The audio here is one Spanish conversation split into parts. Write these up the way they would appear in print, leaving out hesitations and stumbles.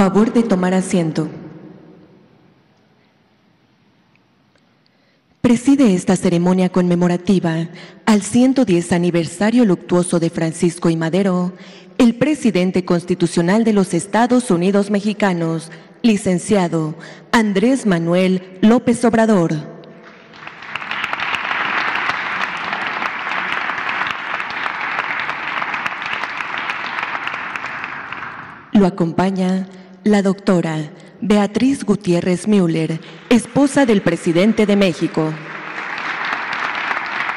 Favor de tomar asiento. Preside esta ceremonia conmemorativa al 110 aniversario luctuoso de Francisco I. Madero, el presidente constitucional de los Estados Unidos Mexicanos, licenciado Andrés Manuel López Obrador. Lo acompaña la doctora Beatriz Gutiérrez Müller, esposa del presidente de México,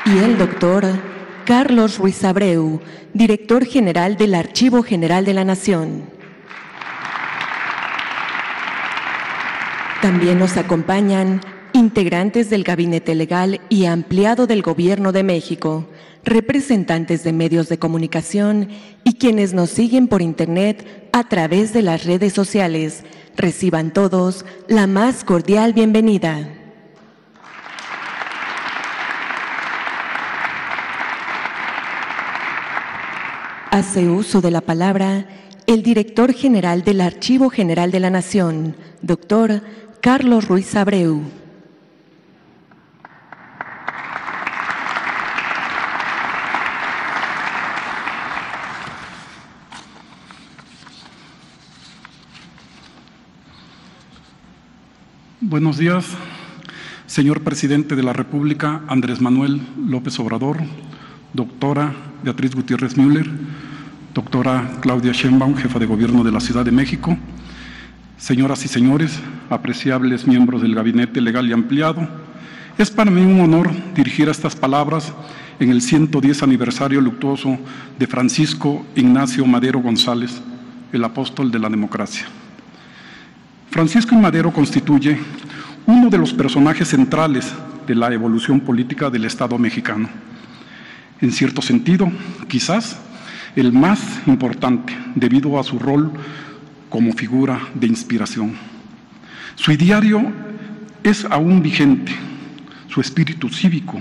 y el doctor Carlos Ruiz Abreu, director general del Archivo General de la Nación. También nos acompañan integrantes del Gabinete Legal y Ampliado del Gobierno de México, representantes de medios de comunicación y quienes nos siguen por Internet a través de las redes sociales. Reciban todos la más cordial bienvenida. Hace uso de la palabra el director general del Archivo General de la Nación, doctor Carlos Ruiz Abreu. Buenos días, señor presidente de la República, Andrés Manuel López Obrador, doctora Beatriz Gutiérrez Müller, doctora Claudia Sheinbaum, jefa de gobierno de la Ciudad de México, señoras y señores, apreciables miembros del Gabinete Legal y Ampliado, es para mí un honor dirigir estas palabras en el 110 aniversario luctuoso de Francisco Ignacio Madero González, el apóstol de la democracia. Francisco I. Madero constituye uno de los personajes centrales de la evolución política del Estado mexicano. En cierto sentido, quizás el más importante, debido a su rol como figura de inspiración. Su ideario es aún vigente, su espíritu cívico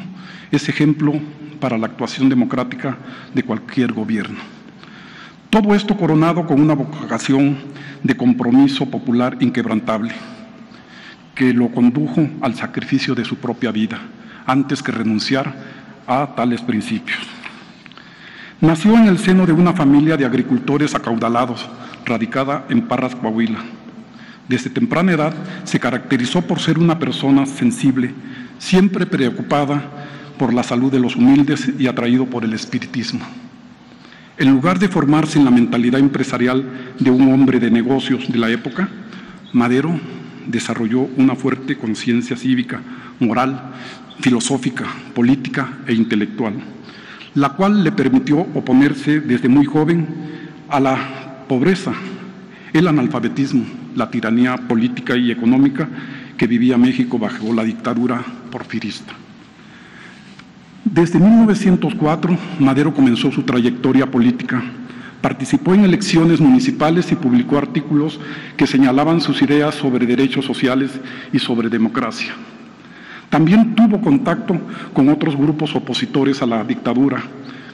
es ejemplo para la actuación democrática de cualquier gobierno. Todo esto coronado con una vocación de compromiso popular inquebrantable, que lo condujo al sacrificio de su propia vida, antes que renunciar a tales principios. Nació en el seno de una familia de agricultores acaudalados, radicada en Parras, Coahuila. Desde temprana edad se caracterizó por ser una persona sensible, siempre preocupada por la salud de los humildes y atraído por el espiritismo. En lugar de formarse en la mentalidad empresarial de un hombre de negocios de la época, Madero desarrolló una fuerte conciencia cívica, moral, filosófica, política e intelectual, la cual le permitió oponerse desde muy joven a la pobreza, el analfabetismo, la tiranía política y económica que vivía México bajo la dictadura porfirista. Desde 1904, Madero comenzó su trayectoria política. Participó en elecciones municipales y publicó artículos que señalaban sus ideas sobre derechos sociales y sobre democracia. También tuvo contacto con otros grupos opositores a la dictadura,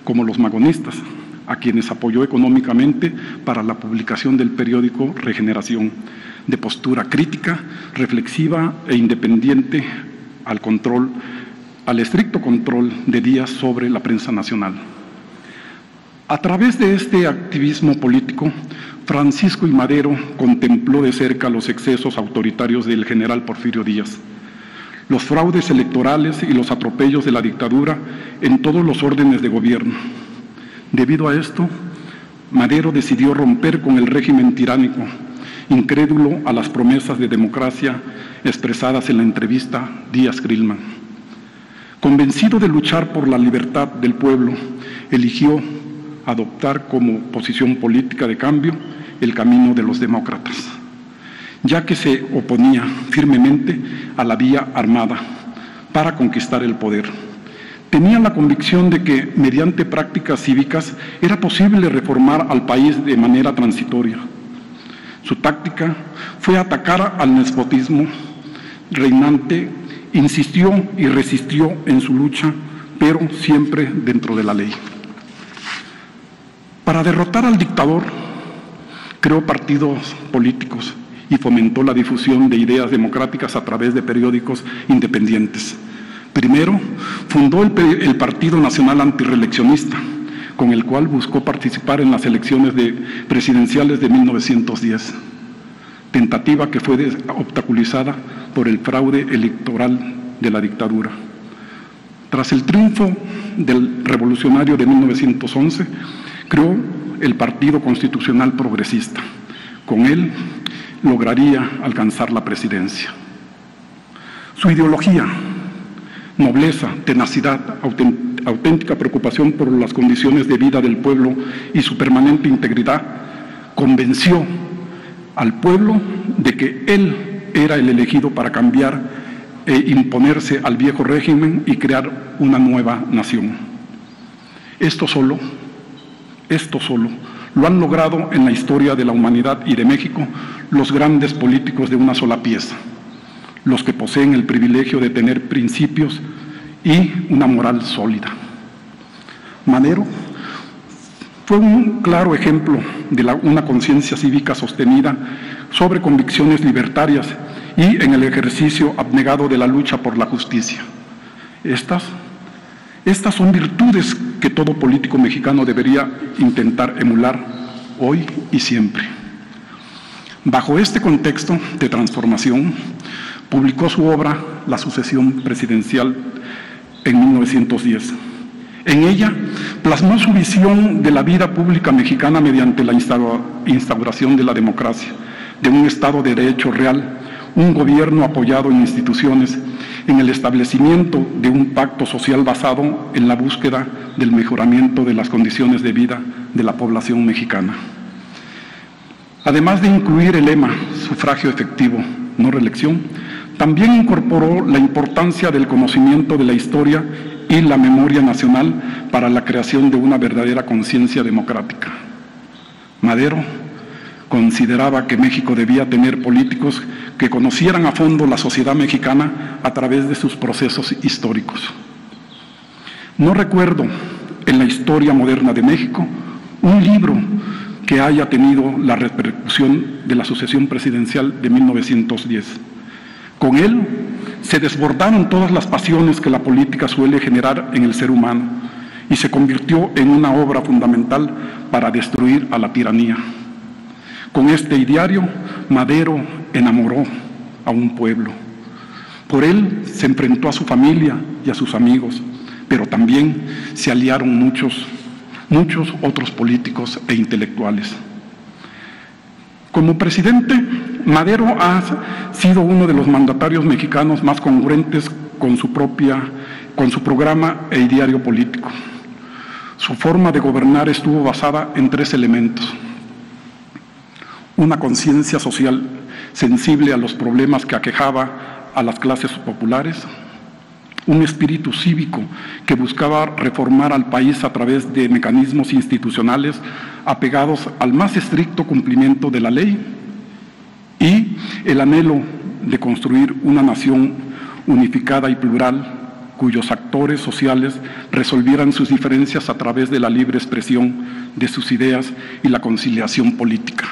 como los magonistas, a quienes apoyó económicamente para la publicación del periódico Regeneración, de postura crítica, reflexiva e independiente al estricto control de Díaz sobre la prensa nacional. A través de este activismo político, Francisco I. Madero contempló de cerca los excesos autoritarios del general Porfirio Díaz, los fraudes electorales y los atropellos de la dictadura en todos los órdenes de gobierno. Debido a esto, Madero decidió romper con el régimen tiránico, incrédulo a las promesas de democracia expresadas en la entrevista Díaz-Grimalt. Convencido de luchar por la libertad del pueblo, eligió adoptar como posición política de cambio el camino de los demócratas, ya que se oponía firmemente a la vía armada para conquistar el poder. Tenía la convicción de que, mediante prácticas cívicas, era posible reformar al país de manera transitoria. Su táctica fue atacar al nespotismo reinante. Insistió y resistió en su lucha, pero siempre dentro de la ley. Para derrotar al dictador, Creó partidos políticos y fomentó la difusión de ideas democráticas a través de periódicos independientes. Primero, fundó el Partido Nacional Antirreeleccionista, con el cual buscó participar en las elecciones presidenciales de 1910, tentativa que fue obstaculizada por el fraude electoral de la dictadura. Tras el triunfo del revolucionario de 1911, creó el Partido Constitucional Progresista. Con él lograría alcanzar la presidencia. Su ideología, nobleza, tenacidad, auténtica preocupación por las condiciones de vida del pueblo y su permanente integridad, convenció al pueblo de que él era el elegido para cambiar e imponerse al viejo régimen y crear una nueva nación. Esto solo lo han logrado en la historia de la humanidad y de México los grandes políticos de una sola pieza, los que poseen el privilegio de tener principios y una moral sólida. Madero fue un claro ejemplo de una conciencia cívica sostenida sobre convicciones libertarias y en el ejercicio abnegado de la lucha por la justicia. Estas son virtudes que todo político mexicano debería intentar emular hoy y siempre. Bajo este contexto de transformación, publicó su obra La Sucesión Presidencial en 1910. En ella plasmó su visión de la vida pública mexicana mediante la instauración de la democracia, de un Estado de derecho real, un gobierno apoyado en instituciones, en el establecimiento de un pacto social basado en la búsqueda del mejoramiento de las condiciones de vida de la población mexicana. Además de incluir el lema sufragio efectivo, no reelección, también incorporó la importancia del conocimiento de la historia y la memoria nacional para la creación de una verdadera conciencia democrática. Madero consideraba que México debía tener políticos que conocieran a fondo la sociedad mexicana a través de sus procesos históricos. No recuerdo en la historia moderna de México un libro que haya tenido la repercusión de la sucesión presidencial de 1910. Con él se desbordaron todas las pasiones que la política suele generar en el ser humano y se convirtió en una obra fundamental para destruir a la tiranía. Con este ideario, Madero enamoró a un pueblo. Por él se enfrentó a su familia y a sus amigos, pero también se aliaron muchos otros políticos e intelectuales. Como presidente, Madero ha sido uno de los mandatarios mexicanos más congruentes con su programa e ideario político. Su forma de gobernar estuvo basada en tres elementos: una conciencia social sensible a los problemas que aquejaba a las clases populares, un espíritu cívico que buscaba reformar al país a través de mecanismos institucionales apegados al más estricto cumplimiento de la ley, y el anhelo de construir una nación unificada y plural cuyos actores sociales resolvieran sus diferencias a través de la libre expresión de sus ideas y la conciliación política.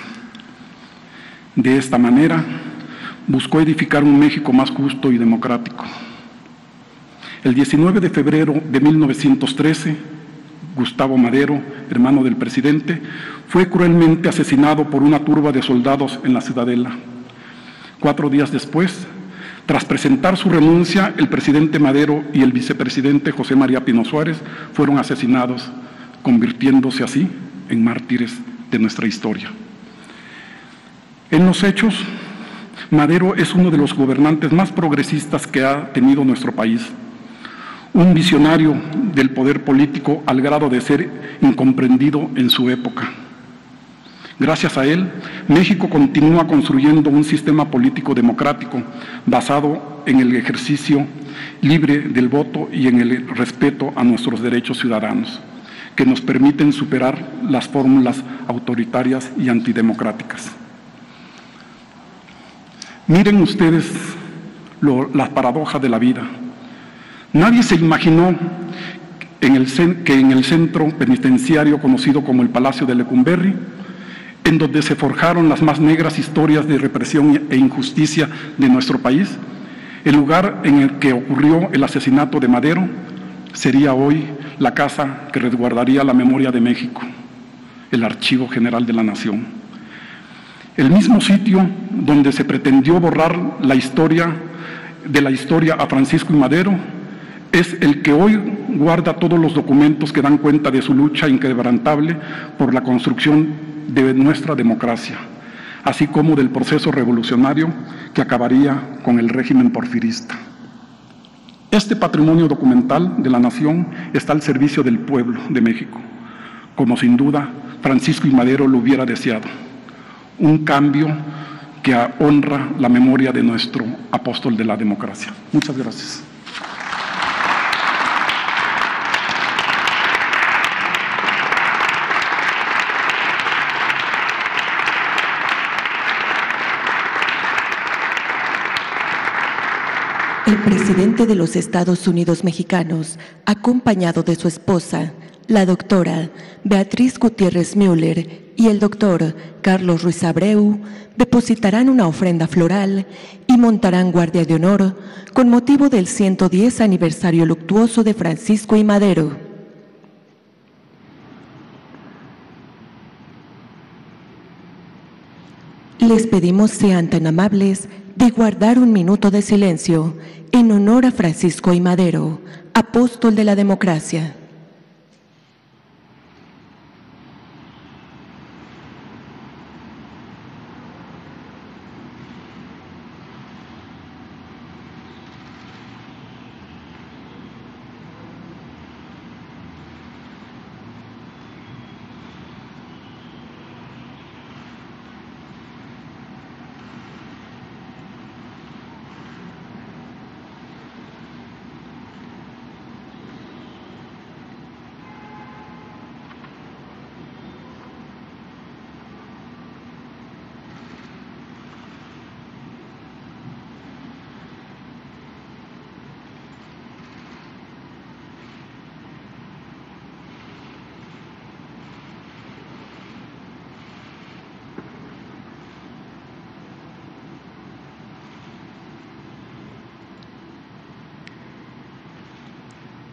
De esta manera, buscó edificar un México más justo y democrático. El 19 de febrero de 1913, Gustavo Madero, hermano del presidente, fue cruelmente asesinado por una turba de soldados en la Ciudadela. 4 días después, tras presentar su renuncia, el presidente Madero y el vicepresidente José María Pino Suárez fueron asesinados, convirtiéndose así en mártires de nuestra historia. En los hechos, Madero es uno de los gobernantes más progresistas que ha tenido nuestro país. Un visionario del poder político al grado de ser incomprendido en su época. Gracias a él, México continúa construyendo un sistema político democrático basado en el ejercicio libre del voto y en el respeto a nuestros derechos ciudadanos, que nos permiten superar las fórmulas autoritarias y antidemocráticas. Miren ustedes las paradojas de la vida. Nadie se imaginó que en el centro penitenciario conocido como el Palacio de Lecumberri, en donde se forjaron las más negras historias de represión e injusticia de nuestro país, el lugar en el que ocurrió el asesinato de Madero sería hoy la casa que resguardaría la memoria de México, el Archivo General de la Nación. El mismo sitio donde se pretendió borrar la historia de la historia a Francisco y Madero es el que hoy guarda todos los documentos que dan cuenta de su lucha inquebrantable por la construcción de nuestra democracia, así como del proceso revolucionario que acabaría con el régimen porfirista. Este patrimonio documental de la nación está al servicio del pueblo de México, como sin duda Francisco y Madero lo hubiera deseado. Un cambio que honra la memoria de nuestro apóstol de la democracia. Muchas gracias. El presidente de los Estados Unidos mexicanos, acompañado de su esposa, la doctora Beatriz Gutiérrez Müller y el doctor Carlos Ruiz Abreu, depositarán una ofrenda floral y montarán guardia de honor con motivo del 110 aniversario luctuoso de Francisco I. Madero. Les pedimos sean tan amables de guardar un minuto de silencio en honor a Francisco I. Madero, apóstol de la democracia.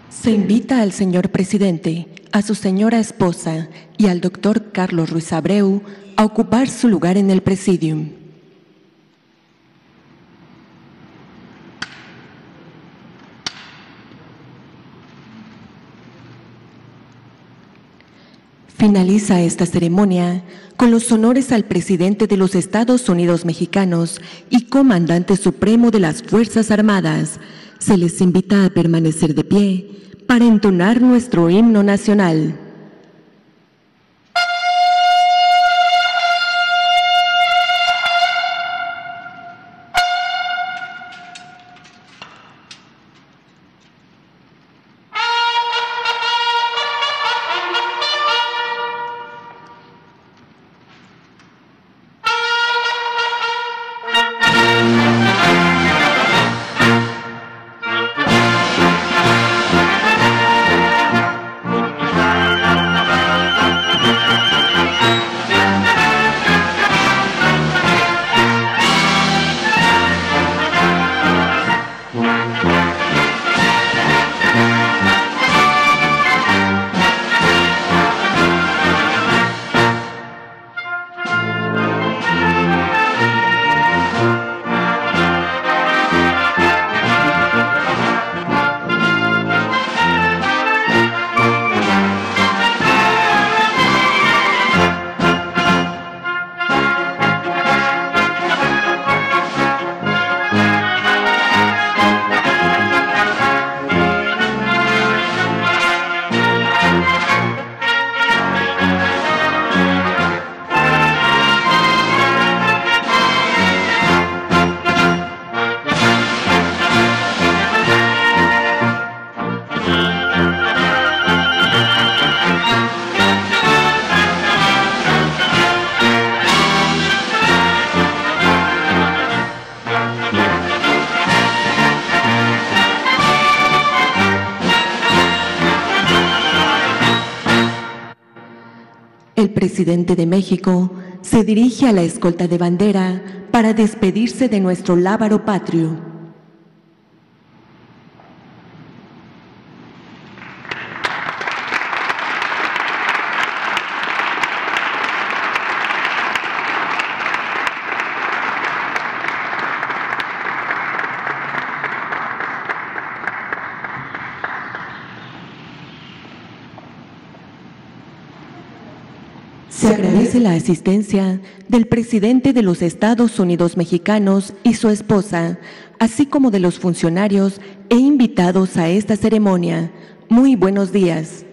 Se invita al señor presidente, a su señora esposa y al doctor Carlos Ruiz Abreu a ocupar su lugar en el presidium. Finaliza esta ceremonia con los honores al presidente de los Estados Unidos mexicanos y comandante supremo de las Fuerzas Armadas. Se les invita a permanecer de pie para entonar nuestro himno nacional. El presidente de México se dirige a la escolta de bandera para despedirse de nuestro lábaro patrio. Se agradece la asistencia del presidente de los Estados Unidos Mexicanos y su esposa, así como de los funcionarios e invitados a esta ceremonia. Muy buenos días.